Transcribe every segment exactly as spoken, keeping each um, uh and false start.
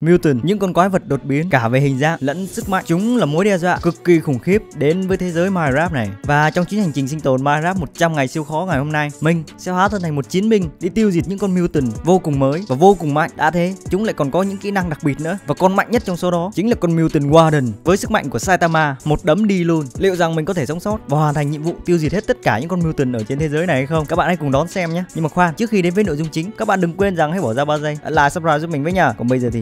Mutant, những con quái vật đột biến cả về hình dạng lẫn sức mạnh. Chúng là mối đe dọa cực kỳ khủng khiếp đến với thế giới Minecraft này. Và trong chuyến hành trình sinh tồn Minecraft một trăm ngày siêu khó ngày hôm nay, mình sẽ hóa thân thành một chiến binh đi tiêu diệt những con Mutant vô cùng mới và vô cùng mạnh. Đã thế, chúng lại còn có những kỹ năng đặc biệt nữa, và con mạnh nhất trong số đó chính là con Mutant Warden với sức mạnh của Saitama, một đấm đi luôn. Liệu rằng mình có thể sống sót và hoàn thành nhiệm vụ tiêu diệt hết tất cả những con Mutant ở trên thế giới này hay không? Các bạn hãy cùng đón xem nhé. Nhưng mà khoan, trước khi đến với nội dung chính, các bạn đừng quên rằng hãy bỏ ra ba giây like subscribe giúp mình với nhờ. Còn bây giờ thì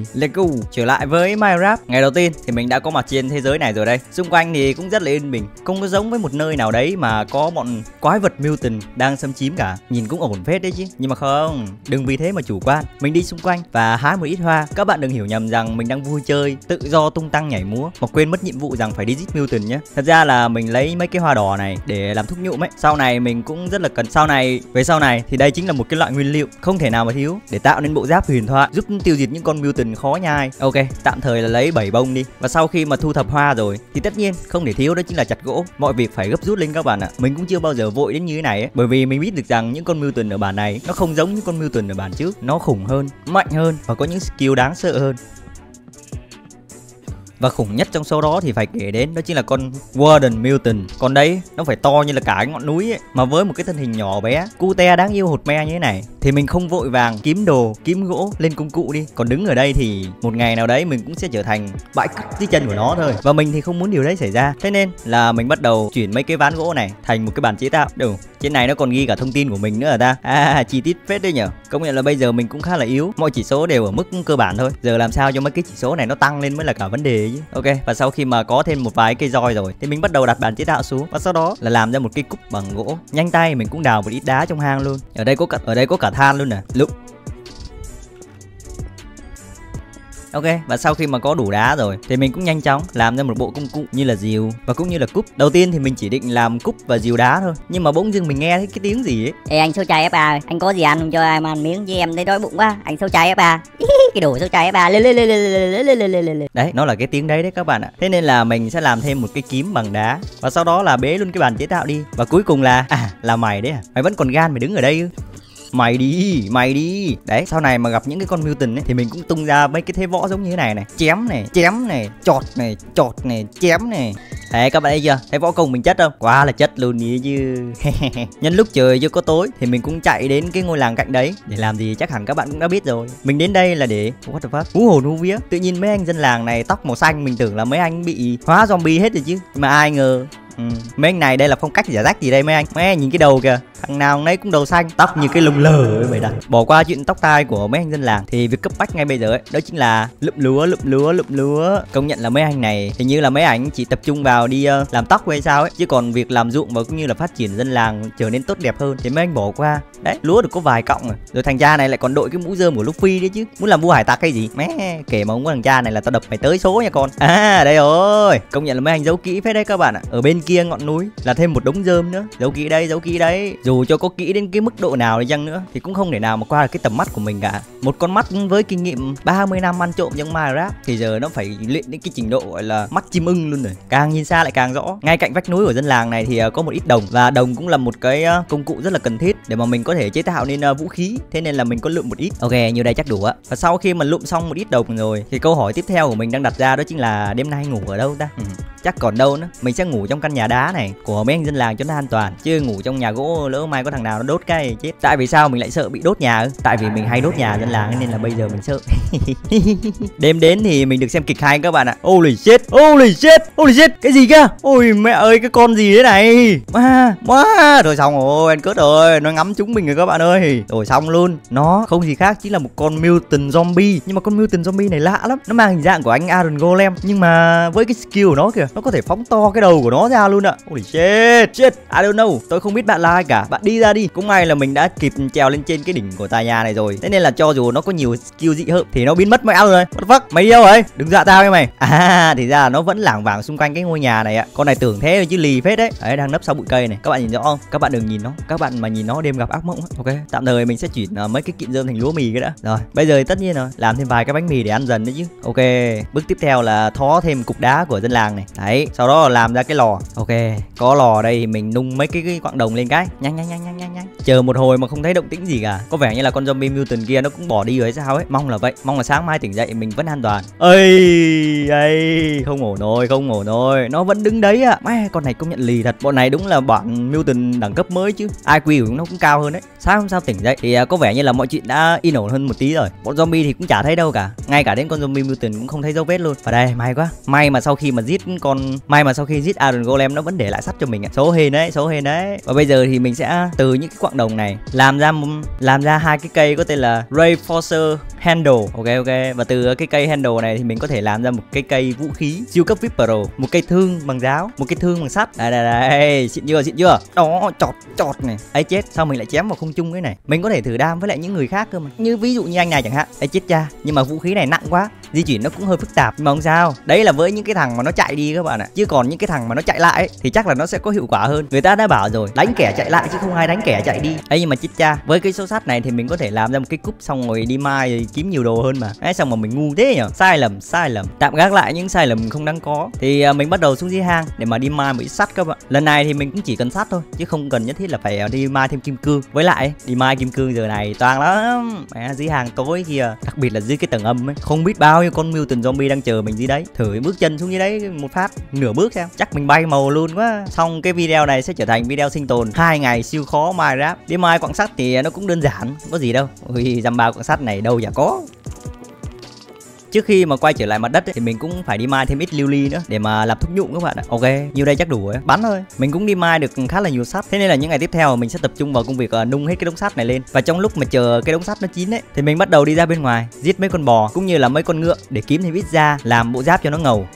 trở lại với Minecraft. Ngày đầu tiên thì mình đã có mặt trên thế giới này rồi đây. Xung quanh thì cũng rất là yên bình, không có giống với một nơi nào đấy mà có bọn quái vật mutant đang xâm chiếm cả. Nhìn cũng ổn phết đấy chứ. Nhưng mà không, đừng vì thế mà chủ quan. Mình đi xung quanh và hái một ít hoa. Các bạn đừng hiểu nhầm rằng mình đang vui chơi, tự do tung tăng nhảy múa mà quên mất nhiệm vụ rằng phải đi giết mutant nhé. Thật ra là mình lấy mấy cái hoa đỏ này để làm thuốc nhuộm ấy. Sau này mình cũng rất là cần. Sau này, về sau này thì đây chính là một cái loại nguyên liệu không thể nào mà thiếu để tạo nên bộ giáp huyền thoại giúp tiêu diệt những con mutant khó nhai. Ok, tạm thời là lấy bảy bông đi. Và sau khi mà thu thập hoa rồi thì tất nhiên không thể thiếu đó chính là chặt gỗ. Mọi việc phải gấp rút lên các bạn ạ. Mình cũng chưa bao giờ vội đến như thế này ấy, bởi vì mình biết được rằng những con mutant ở bản này nó không giống những con mutant ở bản trước. Nó khủng hơn, mạnh hơn và có những skill đáng sợ hơn. Và khủng nhất trong số đó thì phải kể đến đó chính là con Warden Mutant. Còn đấy, nó phải to như là cả cái ngọn núi ấy, mà với một cái thân hình nhỏ bé, cute đáng yêu hột me như thế này thì mình không vội vàng kiếm đồ, kiếm gỗ lên công cụ đi. Còn đứng ở đây thì một ngày nào đấy mình cũng sẽ trở thành bãi cát dưới chân của nó thôi. Và mình thì không muốn điều đấy xảy ra. Thế nên là mình bắt đầu chuyển mấy cái ván gỗ này thành một cái bàn chế tạo. Đủ, trên này nó còn ghi cả thông tin của mình nữa hả ta? À, chi tiết phết đấy nhở. Công nhận là bây giờ mình cũng khá là yếu, mọi chỉ số đều ở mức cơ bản thôi. Giờ làm sao cho mấy cái chỉ số này nó tăng lên mới là cả vấn đề. Ok, và sau khi mà có thêm một vài cây roi rồi thì mình bắt đầu đặt bàn chế tạo xuống, và sau đó là làm ra một cái cúp bằng gỗ. Nhanh tay mình cũng đào một ít đá trong hang luôn. Ở đây có cả ở đây có cả than luôn nè. Lục. Ok, và sau khi mà có đủ đá rồi thì mình cũng nhanh chóng làm ra một bộ công cụ như là rìu và cũng như là cúp. Đầu tiên thì mình chỉ định làm cúp và rìu đá thôi, nhưng mà bỗng dưng mình nghe thấy cái tiếng gì ấy. Ê anh sâu chai ép a, anh có gì ăn không cho ai mà ăn miếng với em, thấy đói bụng quá. Anh sâu chai ép a. Cái đồ sâu chai ép a. Đấy, nó là cái tiếng đấy đấy các bạn ạ. Thế nên là mình sẽ làm thêm một cái kiếm bằng đá và sau đó là bế luôn cái bàn chế tạo đi. Và cuối cùng là à, là mày đấy à? Mày vẫn còn gan mày đứng ở đây ư? Mày đi, mày đi. Đấy, sau này mà gặp những cái con mutant ấy thì mình cũng tung ra mấy cái thế võ giống như thế này này. Chém này, chém này, chọt này, chọt này, chém này. Đấy, các bạn thấy chưa? Thấy võ công mình chất không? Quá là chất luôn ý chứ. Nhân lúc trời chưa có tối thì mình cũng chạy đến cái ngôi làng cạnh đấy. Để làm gì chắc hẳn các bạn cũng đã biết rồi. Mình đến đây là để what the fuck, hú hồn hú vía. Tự nhiên mấy anh dân làng này tóc màu xanh, mình tưởng là mấy anh bị hóa zombie hết rồi chứ. Mà ai ngờ Ừ. mấy anh này đây là phong cách giả rác gì đây mấy anh. Mấy anh nhìn cái đầu kìa, thằng nào nấy cũng đầu xanh, tóc như cái lông lờ vậy. Đặt bỏ qua chuyện tóc tai của mấy anh dân làng thì việc cấp bách ngay bây giờ ấy đó chính là lụm lúa lụm lúa lụm lúa. Công nhận là mấy anh này hình như là mấy anh chỉ tập trung vào đi uh, làm tóc hay sao ấy, chứ còn việc làm ruộng và cũng như là phát triển dân làng trở nên tốt đẹp hơn thì mấy anh bỏ qua. Đấy, lúa được có vài cọng rồi, rồi thằng cha này lại còn đội cái mũ rơm của Luffy đấy chứ, muốn làm vua hải tặc hay gì. Mẹ kể mà không có thằng cha này là tao đập mày tới số nha con. À đây rồi, công nhận là mấy anh giấu kỹ phết đấy các bạn ạ. Ở bên kia ngọn núi là thêm một đống rơm nữa, giấu kỹ đây, giấu kỹ đấy. Dù cho có kỹ đến cái mức độ nào đi chăng nữa thì cũng không thể nào mà qua được cái tầm mắt của mình cả. Một con mắt với kinh nghiệm ba mươi năm ăn trộm trong Minecraft thì giờ nó phải luyện đến cái trình độ gọi là mắt chim ưng luôn rồi, càng nhìn xa lại càng rõ. Ngay cạnh vách núi của dân làng này thì có một ít đồng, và đồng cũng là một cái công cụ rất là cần thiết để mà mình có thể chế tạo nên vũ khí. Thế nên là mình có lượm một ít. Ok, như đây chắc đủ á. Và sau khi mà lượm xong một ít đồng rồi thì câu hỏi tiếp theo của mình đang đặt ra đó chính là đêm nay ngủ ở đâu ta? Ừ, chắc còn đâu nữa. Mình sẽ ngủ trong căn nhà đá này của mấy anh dân làng cho nó an toàn, chứ ngủ trong nhà gỗ lỡ mai có thằng nào nó đốt cái chết. Tại vì sao mình lại sợ bị đốt nhà? Tại vì mình hay đốt nhà dân làng nên là bây giờ mình sợ. Đêm đến thì mình được xem kịch hay các bạn ạ. Holy shit, holy shit, holy shit. Cái gì kia? Ôi mẹ ơi, cái con gì thế này? Ma, ma. Rồi xong rồi, ăn cướp rồi, nó ngắm chúng mình rồi các bạn ơi. Rồi xong luôn. Nó không gì khác chính là một con mutant zombie, nhưng mà con mutant zombie này lạ lắm. Nó mang hình dạng của anh Iron Golem, nhưng mà với cái skill của nó kìa, nó có thể phóng to cái đầu của nó ra luôn ạ. Holy shit, shit, I don't know. Tôi không biết bạn là ai cả. Bạn đi ra đi. Cũng may là mình đã kịp trèo lên trên cái đỉnh của tòa nhà này rồi. Thế nên là cho dù nó có nhiều skill dị hợm thì nó biến mất mẹo rồi. What the fuck? Mày đi đâu ấy? Đừng dọa tao nha mày. À, thì ra là nó vẫn lảng vảng xung quanh cái ngôi nhà này ạ. Con này tưởng thế chứ lì phết đấy. Đấy, đang nấp sau bụi cây này. Các bạn nhìn rõ không? Các bạn đừng nhìn nó. Các bạn mà nhìn nó đêm gặp ác mộng. Ok, tạm thời mình sẽ chuyển mấy cái kiện rơm thành lúa mì cái đã. Rồi, bây giờ thì tất nhiên rồi, làm thêm vài cái bánh mì để ăn dần đấy chứ. Ok, bước tiếp theo là thó thêm cục đá của dân làng này. Đấy, sau đó làm ra cái lò. Ok, có lò ở đây thì mình nung mấy cái, cái quặng đồng lên cái. Nhanh nhanh nhanh nhanh nhanh nhanh. Chờ một hồi mà không thấy động tĩnh gì cả. Có vẻ như là con zombie mutant kia nó cũng bỏ đi rồi hay sao ấy. Mong là vậy, mong là sáng mai tỉnh dậy mình vẫn an toàn. Ây, ây, không ổn rồi, không ổn rồi. Nó vẫn đứng đấy ạ. À. Con này công nhận lì thật. Bọn này đúng là bọn mutant đẳng cấp mới chứ. i kiu của nó cũng cao hơn đấy. Sáng hôm sau tỉnh dậy thì có vẻ như là mọi chuyện đã yên ổn hơn một tí rồi. Bọn zombie thì cũng chả thấy đâu cả. Ngay cả đến con zombie mutant cũng không thấy dấu vết luôn. Và đây, may quá. May mà sau khi mà giết con may mà sau khi giết Iron Golem nó vẫn để lại sắt cho mình ạ. Số hên đấy, số hên đấy. Và bây giờ thì mình sẽ từ những cái quặng đồng này làm ra làm ra hai cái cây có tên là Ray Forcer Handle. Ok ok. Và từ cái cây handle này thì mình có thể làm ra một cái cây vũ khí siêu cấp vê i pê Pro, một cây thương bằng giáo, một cây thương bằng sắt. Đây đây đây, xịn chưa, xịn chưa? Đó, chọt chọt này. Ấy chết, sao mình lại chém vào không trung cái này? Mình có thể thử đam với lại những người khác cơ mà. Như ví dụ như anh này chẳng hạn. Ấy chết cha, nhưng mà vũ khí này nặng quá, di chuyển nó cũng hơi phức tạp, nhưng mà không sao. Đấy là với những cái thằng mà nó chạy đi các bạn ạ. Chứ còn những cái thằng mà nó chạy lại ấy, thì chắc là nó sẽ có hiệu quả hơn. Người ta đã bảo rồi, đánh kẻ chạy lại chứ không ai đánh kẻ chạy đi. Ấy nhưng mà chết cha, với cái số sắt này thì mình có thể làm ra một cái cúp xong rồi đi mai rồi kiếm nhiều đồ hơn mà. Ấy xong mà mình ngu thế nhở. Sai lầm, sai lầm. Tạm gác lại những sai lầm không đáng có. Thì mình bắt đầu xuống dưới hang để mà đi mai một ít sắt các bạn. Lần này thì mình cũng chỉ cần sắt thôi chứ không cần nhất thiết là phải đi mai thêm kim cương. Với lại đi mai kim cương giờ này toàn lắm. À, dưới hàng tối kia, đặc biệt là dưới cái tầng âm ấy, không biết bao nhiêu con mutant zombie đang chờ mình dưới đấy. Thử bước chân xuống dưới đấy một phát nửa bước xem, chắc mình bay màu luôn quá. Xong cái video này sẽ trở thành video sinh tồn hai ngày siêu khó Minecraft. Đi mai quặng sắt thì nó cũng đơn giản, có gì đâu. Ui, dăm ba quặng sắt này đâu chả có. Trước khi mà quay trở lại mặt đất ấy, thì mình cũng phải đi mai thêm ít lưu ly nữa để mà làm thuốc nhuộm các bạn ạ. Ok, nhiều đây chắc đủ rồi, bắn thôi. Mình cũng đi mai được khá là nhiều sắt. Thế nên là những ngày tiếp theo mình sẽ tập trung vào công việc uh, nung hết cái đống sắt này lên. Và trong lúc mà chờ cái đống sắt nó chín ấy, thì mình bắt đầu đi ra bên ngoài giết mấy con bò cũng như là mấy con ngựa để kiếm thêm ít da làm bộ giáp cho nó ngầu.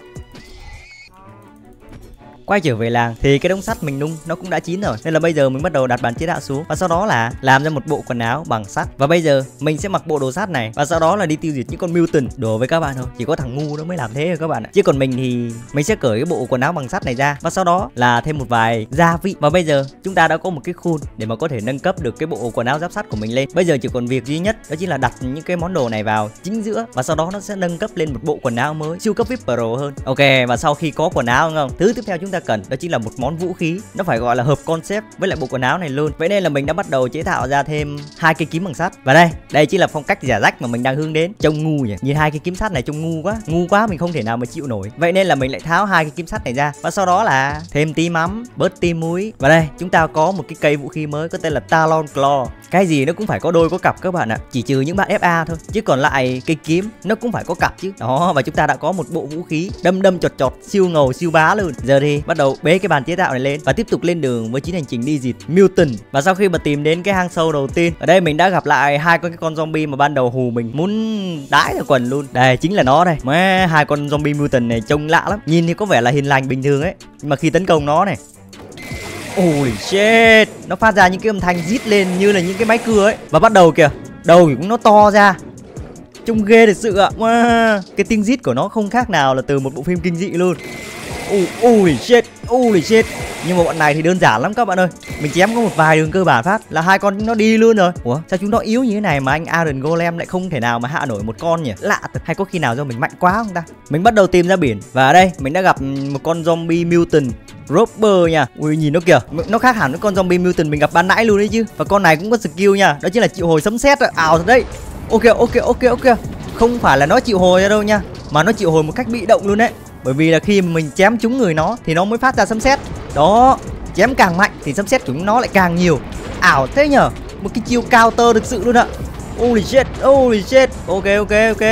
Quay trở về làng thì cái đống sắt mình nung nó cũng đã chín rồi, nên là bây giờ mình bắt đầu đặt bàn chế tạo xuống và sau đó là làm ra một bộ quần áo bằng sắt. Và bây giờ mình sẽ mặc bộ đồ sắt này và sau đó là đi tiêu diệt những con mutant. Đùa với các bạn thôi, chỉ có thằng ngu nó mới làm thế rồi các bạn ạ. Chứ còn mình thì mình sẽ cởi cái bộ quần áo bằng sắt này ra và sau đó là thêm một vài gia vị. Và bây giờ chúng ta đã có một cái khuôn để mà có thể nâng cấp được cái bộ quần áo giáp sắt của mình lên. Bây giờ chỉ còn việc duy nhất đó chính là đặt những cái món đồ này vào chính giữa và sau đó nó sẽ nâng cấp lên một bộ quần áo mới siêu cấp vê i pê Pro hơn. Ok, và sau khi có quần áo không, thứ tiếp theo chúng ta cần đó chính là một món vũ khí, nó phải gọi là hợp concept với lại bộ quần áo này luôn. Vậy nên là mình đã bắt đầu chế tạo ra thêm hai cây kiếm bằng sắt. Và đây, đây chính là phong cách giả rách mà mình đang hướng đến. Trông ngu nhỉ, nhìn hai cái kiếm sắt này trông ngu quá, ngu quá mình không thể nào mà chịu nổi. Vậy nên là mình lại tháo hai cái kiếm sắt này ra và sau đó là thêm tí mắm, bớt tí muối. Và đây, chúng ta có một cái cây vũ khí mới có tên là Talon Claw. Cái gì nó cũng phải có đôi có cặp các bạn ạ, chỉ trừ những bạn ép a thôi, chứ còn lại cây kiếm nó cũng phải có cặp chứ. Đó, và chúng ta đã có một bộ vũ khí đâm đâm chọt chọt siêu ngầu siêu bá luôn. Giờ thì bắt đầu bế cái bàn chế tạo này lên và tiếp tục lên đường với chuyến hành trình đi diệt mutant. Và sau khi mà tìm đến cái hang sâu đầu tiên, ở đây mình đã gặp lại hai con cái con zombie mà ban đầu hù mình muốn đái ra quần luôn. Đây chính là nó đây. Má, hai con zombie mutant này trông lạ lắm, nhìn thì có vẻ là hiền lành bình thường ấy, nhưng mà khi tấn công nó này, ôi shit, nó phát ra những cái âm thanh rít lên như là những cái máy cưa ấy. Và bắt đầu kìa, đầu cũng nó to ra, trông ghê thật sự ạ. Wow. Cái tiếng rít của nó không khác nào là từ một bộ phim kinh dị luôn. Ui shit, ui shit. Nhưng mà bọn này thì đơn giản lắm các bạn ơi. Mình chém có một vài đường cơ bản phát là hai con nó đi luôn rồi. Ủa, sao chúng nó yếu như thế này mà anh Iron Golem lại không thể nào mà hạ nổi một con nhỉ? Lạ thật, hay có khi nào do mình mạnh quá không ta? Mình bắt đầu tìm ra biển. Và ở đây mình đã gặp một con zombie mutant Robber nha. Ui nhìn nó kìa, nó khác hẳn với con zombie mutant mình gặp ban nãy luôn đấy chứ. Và con này cũng có skill nha, đó chính là chịu hồi sấm sét rồi. Ảo thật đấy. Ok ok ok ok. Không phải là nó chịu hồi ra đâu nha, mà nó chịu hồi một cách bị động luôn đấy. Bởi vì là khi mình chém trúng người nó thì nó mới phát ra sấm sét. Đó, chém càng mạnh thì sấm sét chúng nó lại càng nhiều. Ảo thế nhở, một cái chiêu counter thực sự luôn ạ. Holy shit, holy shit. Ok ok ok.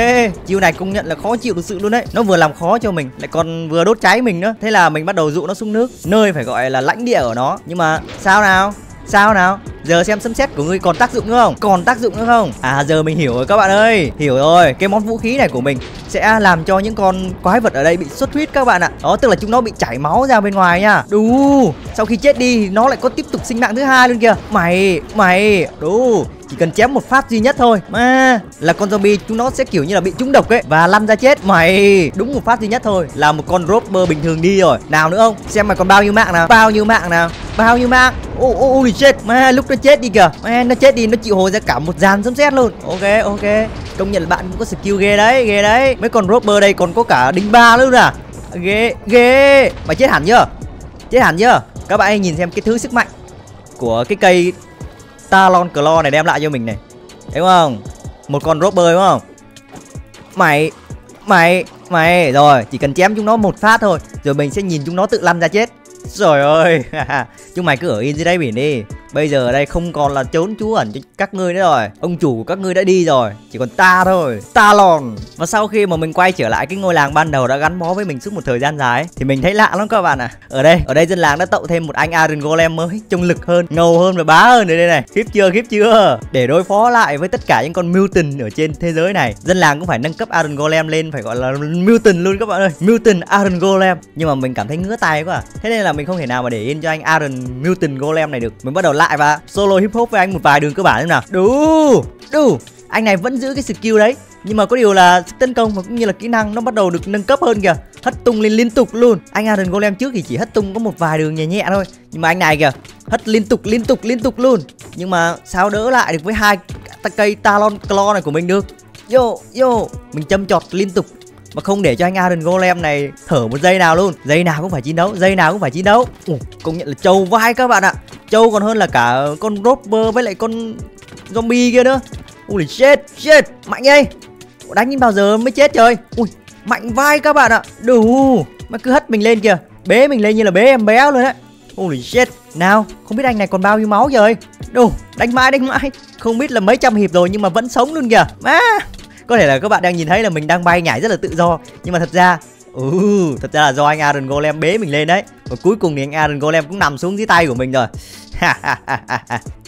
Chiêu này công nhận là khó chịu thực sự luôn đấy. Nó vừa làm khó cho mình lại còn vừa đốt cháy mình nữa. Thế là mình bắt đầu dụ nó xuống nước, nơi phải gọi là lãnh địa của nó. Nhưng mà sao nào? Sao nào? Giờ xem sấm sét của ngươi còn tác dụng nữa không? Còn tác dụng nữa không? À giờ mình hiểu rồi các bạn ơi. Hiểu rồi, cái món vũ khí này của mình sẽ làm cho những con quái vật ở đây bị xuất huyết các bạn ạ. Đó, tức là chúng nó bị chảy máu ra bên ngoài nha. Đù, sau khi chết đi thì nó lại có tiếp tục sinh mạng thứ hai luôn kìa. Mày, mày, đù. Chỉ cần chém một phát duy nhất thôi mà là con zombie chúng nó sẽ kiểu như là bị trúng độc ấy và lăn ra chết. Mày, đúng một phát duy nhất thôi là một con robber bình thường đi rồi. Nào nữa không? Xem mày còn bao nhiêu mạng nào? Bao nhiêu mạng nào? Bao nhiêu mạng? Ô ô ô chết. Mà lúc nó chết đi kìa. Mà nó chết đi nó chịu hồi ra cả một dàn sấm sét luôn. Ok ok. Công nhận là bạn cũng có skill ghê đấy, ghê đấy. Mấy con robber đây còn có cả đinh ba nữa à. Ghê ghê. Mày chết hẳn chưa? Chết hẳn chưa? Các bạn hãy nhìn xem cái thứ sức mạnh của cái cây Talon Claw này đem lại cho mình này, đúng không? Một con robber đúng không? Mày mày mày rồi, chỉ cần chém chúng nó một phát thôi rồi mình sẽ nhìn chúng nó tự lăn ra chết. Trời ơi. Chúng mày cứ ở in dưới đáy biển đi. Bây giờ ở đây không còn là trốn trú ẩn cho các ngươi nữa rồi. Ông chủ của các ngươi đã đi rồi, chỉ còn ta thôi, Talon. Và sau khi mà mình quay trở lại cái ngôi làng ban đầu đã gắn bó với mình suốt một thời gian dài ấy, thì mình thấy lạ lắm các bạn ạ. À. Ở đây, ở đây dân làng đã tậu thêm một anh Iron Golem mới, trông lực hơn, ngầu hơn và bá hơn ở đây này. Khiếp chưa, khiếp chưa. Để đối phó lại với tất cả những con mutant ở trên thế giới này, dân làng cũng phải nâng cấp Iron Golem lên, phải gọi là mutant luôn các bạn ơi. Mutant Iron Golem. Nhưng mà mình cảm thấy ngứa tay quá. À. Thế nên là mình không thể nào mà để yên cho anh Iron Mutant Golem này được. Mình bắt đầu lại và solo hip hop với anh một vài đường cơ bản xem nào. Đu đu, anh này vẫn giữ cái skill đấy, nhưng mà có điều là tấn công và cũng như là kỹ năng nó bắt đầu được nâng cấp hơn kìa. Hất tung lên liên tục luôn. Anh Iron Golem trước thì chỉ hất tung có một vài đường nhẹ nhẹ thôi, nhưng mà anh này kìa, hất liên tục liên tục liên tục luôn. Nhưng mà sao đỡ lại được với hai cây Talon Claw này của mình được. Yo yo, mình châm chọt liên tục mà không để cho anh Iron Golem này thở một giây nào luôn. Giây nào cũng phải chiến đấu, giây nào cũng phải chiến đấu. Ủa, công nhận là trâu vai các bạn ạ. Trâu còn hơn là cả con robber với lại con zombie kia nữa. Ui chết chết, mạnh ơi. Đánh đến bao giờ mới chết trời. Ui, mạnh vai các bạn ạ. Đủ, mà cứ hất mình lên kìa, bế mình lên như là bế em bé luôn đấy. Ui chết. Nào, không biết anh này còn bao nhiêu máu trời. Đủ, đánh mãi đánh mãi. Không biết là mấy trăm hiệp rồi nhưng mà vẫn sống luôn kìa. Má. Có thể là các bạn đang nhìn thấy là mình đang bay nhảy rất là tự do, nhưng mà thật ra ừ, thật ra là do anh Iron Golem bế mình lên đấy. Và cuối cùng thì anh Iron Golem cũng nằm xuống dưới tay của mình rồi.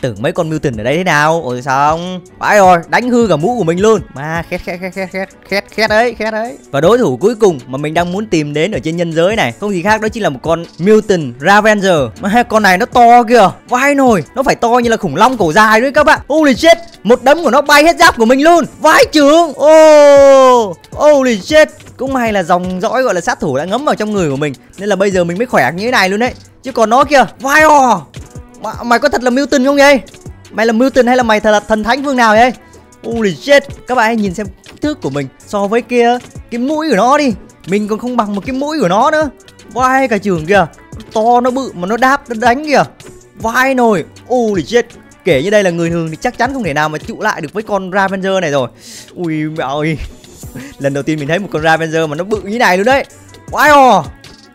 Tưởng mấy con mutant ở đây thế nào. Ôi xong, phải rồi, đánh hư cả mũ của mình luôn. Mà khét khét khét khét khét khét khét đấy, khét đấy. Và đối thủ cuối cùng mà mình đang muốn tìm đến ở trên nhân giới này không gì khác đó chính là một con mutant Ravager. Mà con này nó to kìa, vai nồi, nó phải to như là khủng long cổ dài đấy các bạn. Holy shit, một đấm của nó bay hết giáp của mình luôn. Vãi chưởng. Oh, holy shit. Cũng may là dòng dõi gọi là sát thủ đã ngấm vào trong người của mình nên là bây giờ mình mới khỏe như thế này luôn đấy. Chứ còn nó kìa, vai ò. Mà, mày có thật là mutant không vậy? Mày là mutant hay là mày thật là thần thánh phương nào vậy? Holy shit. Các bạn hãy nhìn xem kích thước của mình so với kia cái mũi của nó đi. Mình còn không bằng một cái mũi của nó nữa. Vai cả trường kìa, to nó bự mà nó đáp nó đánh kìa. Vai nồi. Holy shit. Kể như đây là người thường thì chắc chắn không thể nào mà trụ lại được với con Ravager này rồi. Ui mẹ ơi. Lần đầu tiên mình thấy một con Ravager mà nó bự như này luôn đấy. Vai ò.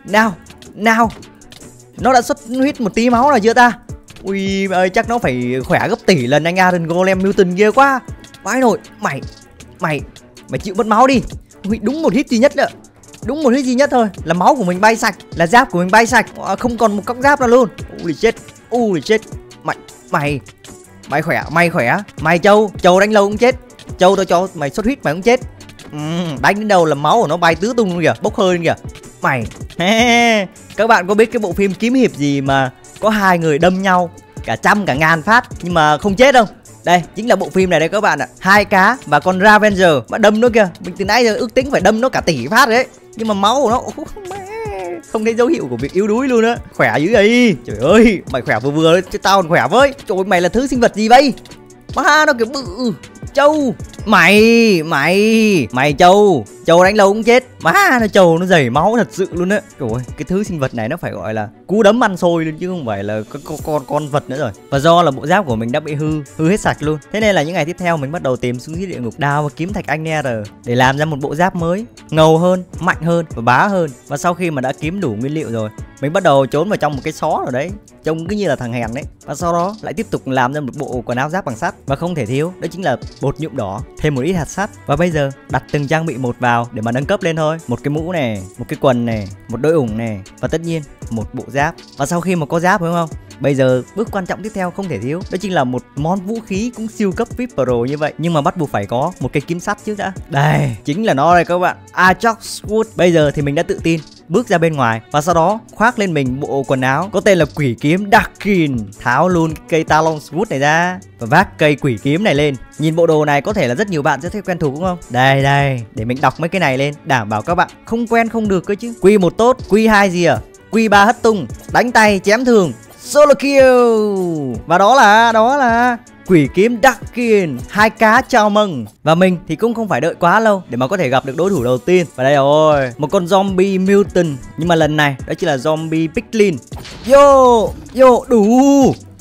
Nào, nào. Nó đã xuất huyết một tí máu rồi chưa ta? Ui ơi, chắc nó phải khỏe gấp tỷ lần anh Iron Golem Mutant kia quá. Vãi nồi, mày mày mày chịu mất máu đi. Ui, đúng một hit duy nhất nữa. Đúng một hit duy nhất thôi là máu của mình bay sạch, là giáp của mình bay sạch, không còn một cóc giáp nào luôn. Ui chết. Ui chết. Mày mày mày khỏe, mày khỏe. Mày trâu, trâu đánh lâu cũng chết. Trâu tao cho mày xuất hit mày cũng chết. Ừ, đánh đến đâu là máu của nó bay tứ tung luôn kìa, bốc hơi luôn kìa. Mày. Các bạn có biết cái bộ phim kiếm hiệp gì mà có hai người đâm nhau cả trăm cả ngàn phát nhưng mà không chết đâu? Đây chính là bộ phim này đây các bạn ạ. Hai cá và con Ravager mà đâm nó kìa. Mình từ nãy giờ ước tính phải đâm nó cả tỷ phát đấy, nhưng mà máu của nó không thấy dấu hiệu của việc yếu đuối luôn á. Khỏe dữ vậy. Trời ơi, mày khỏe vừa vừa chứ tao còn khỏe với. Trời ơi, mày là thứ sinh vật gì vậy? Má nó kiểu bự. Châu. Mày mày mày châu, châu đánh lâu cũng chết. Má nó châu nó dày máu thật sự luôn á. Trời ơi, cái thứ sinh vật này nó phải gọi là cú đấm ăn xôi luôn chứ không phải là con con con vật nữa rồi. Và do là bộ giáp của mình đã bị hư hư hết sạch luôn, thế nên là những ngày tiếp theo mình bắt đầu tìm xuống dưới địa ngục đào và kiếm thạch anh Nether để làm ra một bộ giáp mới ngầu hơn, mạnh hơn và bá hơn. Và sau khi mà đã kiếm đủ nguyên liệu rồi, mình bắt đầu trốn vào trong một cái xó rồi đấy, trông cứ như là thằng hèn đấy. Và sau đó lại tiếp tục làm ra một bộ quần áo giáp bằng sắt, và không thể thiếu đó chính là bột nhuộm đỏ, thêm một ít hạt sắt. Và bây giờ đặt từng trang bị một vào để mà nâng cấp lên thôi. Một cái mũ này, một cái quần này, một đôi ủng này và tất nhiên một bộ giáp. Và sau khi mà có giáp đúng không, bây giờ bước quan trọng tiếp theo không thể thiếu đó chính là một món vũ khí cũng siêu cấp vê i pê Pro như vậy, nhưng mà bắt buộc phải có một cái kiếm sắt trước đã. Đây chính là nó đây các bạn, Atrox Wood. Bây giờ thì mình đã tự tin bước ra bên ngoài và sau đó khoác lên mình bộ quần áo có tên là quỷ kiếm Darkin, tháo luôn cây Talon Wood này ra và vác cây quỷ kiếm này lên. Nhìn bộ đồ này có thể là rất nhiều bạn sẽ thấy quen thuộc đúng không? Đây đây, để mình đọc mấy cái này lên, đảm bảo các bạn không quen không được cơ chứ. Quy một tốt, Quy hai gì à? Quy ba hất tung, đánh tay, chém thường, solo kill. Và đó là đó là Quỷ kiếm Darkin hai cá chào mừng. Và mình thì cũng không phải đợi quá lâu để mà có thể gặp được đối thủ đầu tiên. Và đây rồi, một con zombie mutant, nhưng mà lần này đó chính là zombie Picklin. Yo, yo, đủ.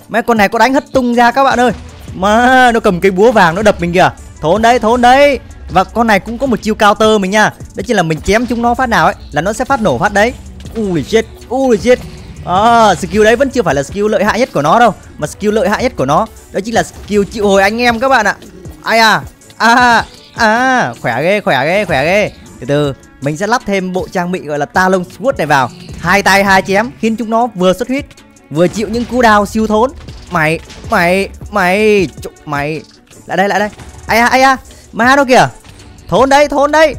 Mấy con này có đánh hất tung ra các bạn ơi. Mà nó cầm cái búa vàng nó đập mình kìa. Thốn đấy, thốn đấy. Và con này cũng có một chiêu counter mình nha. Đó chính là mình chém chúng nó phát nào ấy là nó sẽ phát nổ phát đấy. Ui chết, ui chết. À, skill đấy vẫn chưa phải là skill lợi hại nhất của nó đâu. Mà skill lợi hại nhất của nó đó chính là skill triệu hồi anh em các bạn ạ. Ai à, à, à, khỏe ghê, khỏe ghê, khỏe ghê. Từ từ, mình sẽ lắp thêm bộ trang bị gọi là Talon Sword này vào. Hai tay hai chém khiến chúng nó vừa xuất huyết, vừa chịu những cú đao siêu thốn. Mày, mày, mày, chỗ, mày. Lại đây, lại đây. Ai à, ai à, má đâu kìa. Thốn đấy, thốn đấy.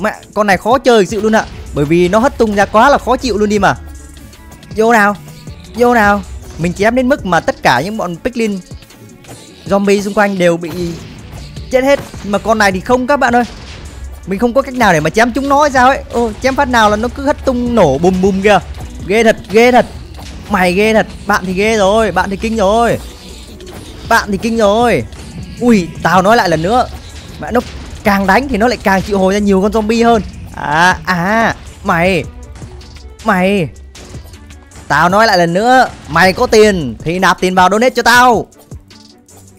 Mẹ, con này khó chơi sự luôn ạ. Bởi vì nó hất tung ra quá là khó chịu luôn đi mà. Vô nào, vô nào. Mình chém đến mức mà tất cả những bọn Picklin zombie xung quanh đều bị chết hết. Mà con này thì không các bạn ơi. Mình không có cách nào để mà chém chúng nó hay sao ấy. Ô, chém phát nào là nó cứ hất tung nổ bùm bùm kìa. Ghê thật, ghê thật. Mày ghê thật, bạn thì ghê rồi, bạn thì kinh rồi. Bạn thì kinh rồi. Ui, tao nói lại lần nữa. Mà nó càng đánh thì nó lại càng chịu hồi ra nhiều con zombie hơn. À, à, mày. Mày. Tao nói lại lần nữa, mày có tiền thì nạp tiền vào donate cho tao.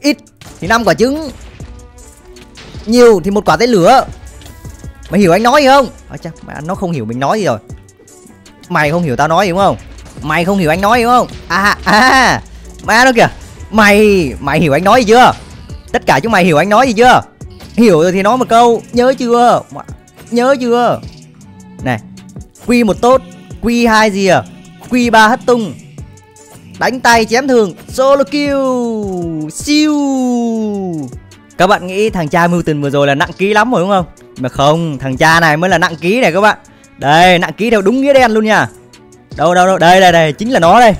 Ít thì năm quả trứng, nhiều thì một quả tên lửa. Mày hiểu anh nói gì không? À, chắc nó không hiểu mình nói gì rồi. Mày không hiểu tao nói gì đúng không? Mày không hiểu anh nói gì đúng không? À à, má nó kìa. Mày, mày hiểu anh nói gì chưa? Tất cả chúng mày hiểu anh nói gì chưa? Hiểu rồi thì nói một câu, nhớ chưa? Nhớ chưa? Này, quy một tốt, quy hai gì à? quy ba hất tung. Đánh tay chém thường, solo kill. Siêu. Các bạn nghĩ thằng cha Milton vừa rồi là nặng ký lắm rồi đúng không? Mà không, thằng cha này mới là nặng ký này các bạn. Đây, nặng ký theo đúng nghĩa đen luôn nha. Đâu đâu đâu, đây đây đây, chính là nó đây.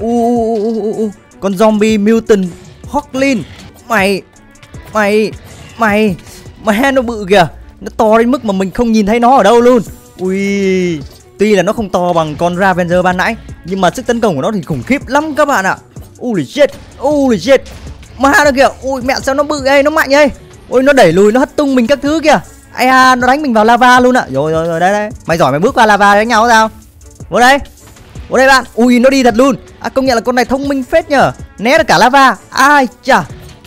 U u u u u. Con zombie Milton Hocklin. Mày mày mày mày nó bự kìa. Nó to đến mức mà mình không nhìn thấy nó ở đâu luôn. Ui. Tuy là nó không to bằng con Ravager ban nãy, nhưng mà sức tấn công của nó thì khủng khiếp lắm các bạn ạ. Holy shit, holy shit. Má nó kìa, ui mẹ sao nó bự ấy, nó mạnh ấy. Ôi nó đẩy lùi, nó hất tung mình các thứ kìa. Ai à, nó đánh mình vào lava luôn ạ. Rồi rồi rồi, đây đây. Mày giỏi mày bước qua lava đánh nhau sao? Vô đây. Vô đây bạn. Ui nó đi thật luôn. À công nhận là con này thông minh phết nhờ. Né được cả lava. Ai chà.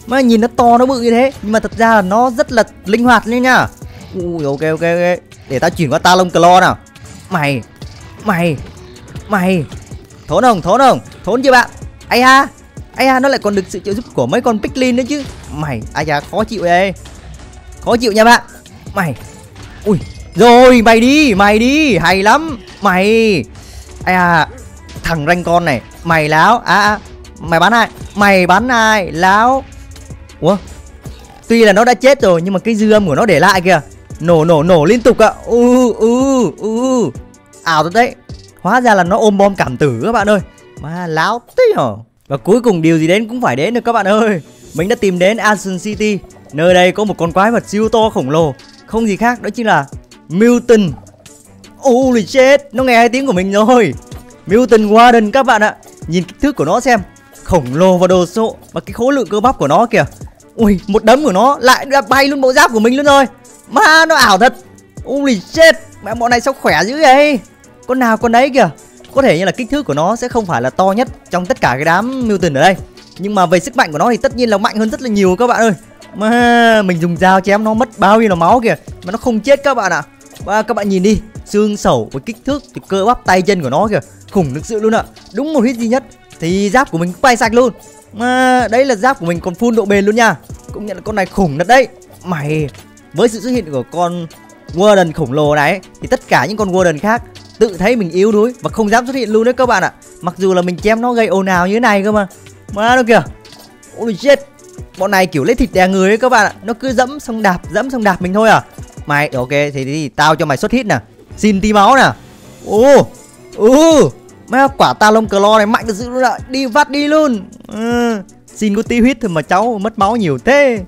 Mà nhìn nó to nó bự như thế, nhưng mà thật ra là nó rất là linh hoạt luôn nha. Ui ok ok ok. Để tao chuyển qua Talon Claw nào. Mày, mày, mày. Thốn không, thốn không, thốn chưa bạn? Ai ha, ai ha, nó lại còn được sự trợ giúp của mấy con Picklin nữa chứ. Mày, ai da, khó chịu đây. Khó chịu nha bạn. Mày. Ui, rồi, mày đi, mày đi, hay lắm. Mày. Ai da, thằng ranh con này. Mày láo, à, à, mày bắn ai? Mày bắn ai, láo. Ủa, tuy là nó đã chết rồi, nhưng mà cái dư âm của nó để lại kìa. Nổ nổ nổ liên tục ạ. U u u. Ảo thật đấy. Hóa ra là nó ôm bom cảm tử các bạn ơi. Mà láo tí hả. Và cuối cùng điều gì đến cũng phải đến được các bạn ơi. Mình đã tìm đến Ancient City. Nơi đây có một con quái vật siêu to khổng lồ, không gì khác đó chính là Milton. Ôi chết, nó nghe hai tiếng của mình rồi. Milton Warden các bạn ạ. Nhìn kích thước của nó xem, khổng lồ và đồ sộ. Và cái khối lượng cơ bắp của nó kìa. Ui, một đấm của nó lại bay luôn bộ giáp của mình luôn rồi. Má nó ảo thật. Holy shit. Mẹ bọn này sao khỏe dữ vậy. Con nào con đấy kìa. Có thể như là kích thước của nó sẽ không phải là to nhất trong tất cả cái đám Milton ở đây, nhưng mà về sức mạnh của nó thì tất nhiên là mạnh hơn rất là nhiều các bạn ơi. Má, mình dùng dao chém nó mất bao nhiêu là máu kìa mà nó không chết các bạn ạ. Và các bạn nhìn đi, xương sẩu với kích thước thì cơ bắp tay chân của nó kìa, khủng thực sự luôn ạ. Đúng một hit duy nhất thì giáp của mình bay sạch luôn. Mà đấy là giáp của mình còn full độ bền luôn nha. Công nhận là con này khủng thật đấy. Mày. Với sự xuất hiện của con Warden khổng lồ này thì tất cả những con Warden khác tự thấy mình yếu đuối và không dám xuất hiện luôn đấy các bạn ạ. Mặc dù là mình chém nó gây ồn ào như thế này cơ mà. Má nó kìa. Holy shit. Bọn này kiểu lấy thịt đè người ấy các bạn ạ. Nó cứ dẫm xong đạp, dẫm xong đạp mình thôi à. Mày, ok thì, thì, thì tao cho mày xuất hit nè. Xin tí máu nè. Ô. Ô. Má quả Talon Claw này mạnh thật sự luôn ạ. Đi vắt đi luôn. Ừ. Xin có tí huyết thôi mà cháu mất máu nhiều thế.